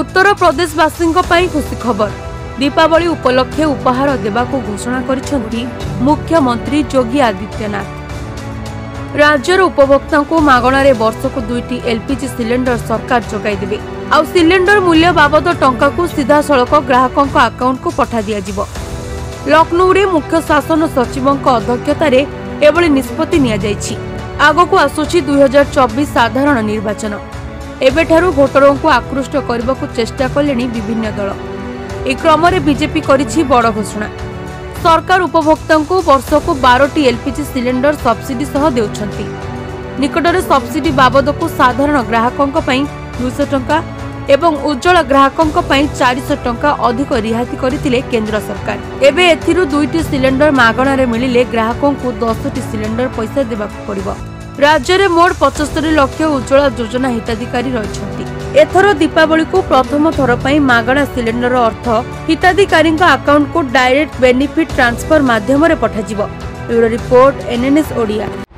उत्तर प्रदेशवासी खुशी खबर। दीपावली उपलक्षे उपहार देवा को घोषणा करिसेंती मुख्यमंत्री योगी आदित्यनाथ। राज्यर उपभोक्ता को मागणारे वर्षक दुईटी एलपीजी सिलेंडर सरकार जगाई देबे। आउ सिलेंडर मूल्य बाबद टंका को सीधा सड़क ग्राहकों अकाउंट को पठा दिया। लखनऊ रे मुख्य शासन सचिव अध्यक्षतार एभली निष्पत्ति निया जायछि। आगकू आसुछि 2024 साधारण निर्वाचन। एबेठारु भोटरों को आकृष्ट करबाकू चेष्टा कलेनी विभिन्न दल। ए क्रम रे बीजेपी करिछि बड़ घोषणा। सरकार उपभोक्ता को वर्षक 12टी एलपीजी सिलेंडर सब्सिडी सह देउछंती। निकटरे सब्सिडी बाबद को साधारण ग्राहकों 200 टंका एवं उज्जवल ग्राहकों 400 टंका अधिक रिहाती करथिले केंद्र सरकार। एबे एथिरु 2टी सिलेंडर मागणारे मिलिले ग्राहकों को 10टी सिलेंडर पैसा देबाकू पड़िबो। राज्य में मोट 75 लाख उज्जवला योजना हिताधिकारी रहिसंती। एथर दीपावली को प्रथम थर पर मागणा सिलेंडर अर्थ हिताधिकारी अकाउंट को डायरेक्ट बेनिफिट ट्रांसफर माध्यम पठाजिवो। Bureau report NNS Odia.